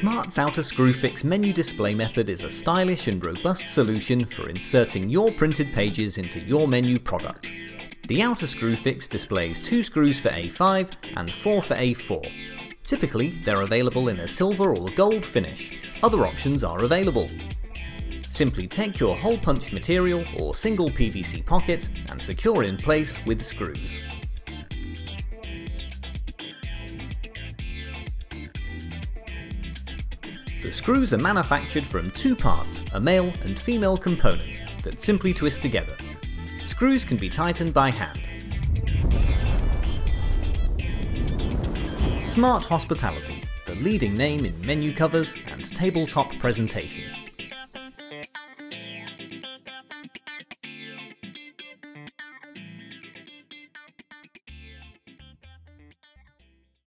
Smart's Outer Screwfix menu display method is a stylish and robust solution for inserting your printed pages into your menu product. The Outer Screwfix displays 2 screws for A5 and 4 for A4. Typically, they're available in a silver or gold finish. Other options are available. Simply take your hole-punched material or single PVC pocket and secure in place with screws. The screws are manufactured from 2 parts, a male and female component, that simply twist together. Screws can be tightened by hand. Smart Hospitality, the leading name in menu covers and tabletop presentation.